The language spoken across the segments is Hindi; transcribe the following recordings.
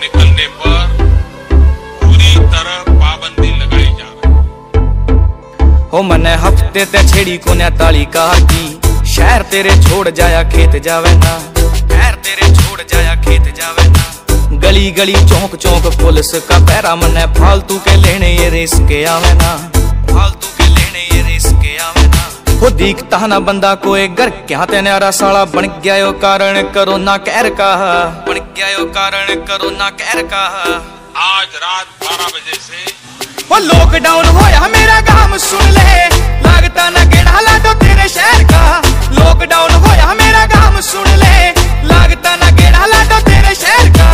निकलने पर पूरी तरह पाबंदी लगाई जा रही। हो मने हफ्ते ते छेड़ी को ने ताली काटी, शहर तेरे छोड़ जाया खेत जावे ना, शहर तेरे छोड़ जाया खेत जावे ना। गली गली चौक चौक पुलिस का पैरा, मने फालतू के लेने ये रिस्क आवे ना, फालतू के लेने ये रिस्क आवे ना। वो दिखता ना बंदा कोई घर क्या तेने आरा साला बन गया यो कारण कोरोना कहर का, बन गया यो कारण कोरोना कहर का। आज रात 12 बजे से वो लॉकडाउन होया मेरा काम सुन ले, लागता ना गेड़ा ला दो तेरे शहर का। लॉकडाउन होया मेरा काम सुन ले, लागता ना गेड़ा ला दो तेरे शहर का।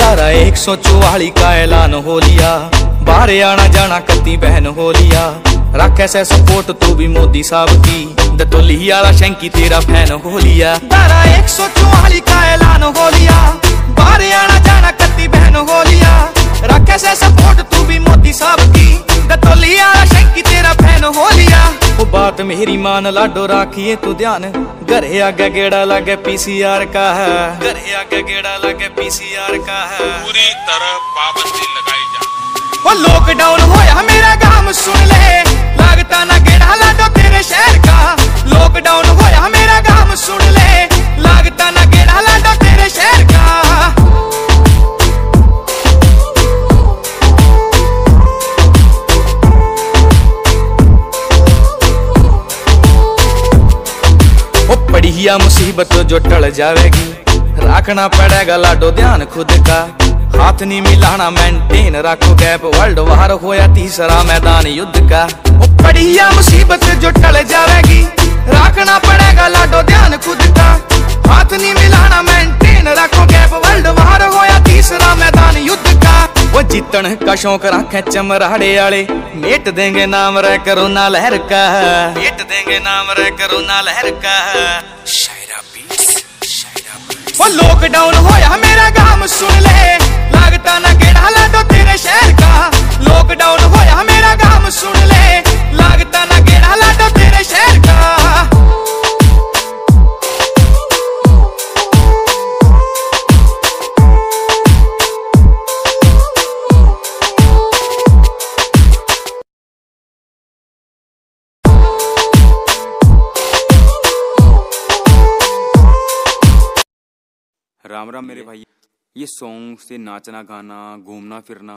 धारा 144 का ऐलान हो लिया, बाहर आना जाना कती बहन हो लिया। रखे से सपोर्ट तू भी मोदी साहब की, दतोली आला शंकी तेरा फैन हो लिया। धारा 144 का ऐलान हो लिया, बाहर आना जाना कती बहन हो लिया। रखे से सपोर्ट तू भी मोदी साहब की, दतोली आला शंकी तेरा फैन हो लिया। वो बात मेरी मान लाडो राखिए तू ध्यान, घरे आगे गेड़ा लागे पीसीआर का है, घरे आगे गेड़ा लागे पीसीआर का है। पूरी तरह पाबंदी लगाई जा। वो लॉकडाउन होया मेरा काम सुन ले, लागता ना गेड़ा ला दो तेरे शहर का। लॉकडाउन होया मेरा काम सुन ले, लागता ना गेड़ा ला दो तेरे शहर का। बढ़िया मुसीबत जो टल जावेगी, रखना पड़ेगा लाडो ध्यान खुद का। हाथ नहीं मिलाना मेंटेन रखो गैप, वर्ल्ड वार होया तीसरा मैदान युद्ध का। बढ़िया मुसीबत जो टल जावेगी, रखना पड़ेगा लाडो ध्यान खुद का। हाथ नहीं मिलाना मेंटेन रखो गैप, वर्ल्ड वार होया तीसरा मैदान युद्ध का। वो जीतन का शौक रखे चमराड़े आले, मेट देंगे नाम रे कोरोना लहर का, मेट देंगे नाम रे कोरोना लहर का। वो लॉकडाउन होया मेरा काम सुन ले, लागता ना गेड़ा ला दो तेरे शहर का। लॉकडाउन होया मेरा काम सुन ले, लागता ना गेड़ा ला दो तेरे शहर का। राम राम मेरे भाई, ये सॉन्ग से नाचना गाना घूमना फिरना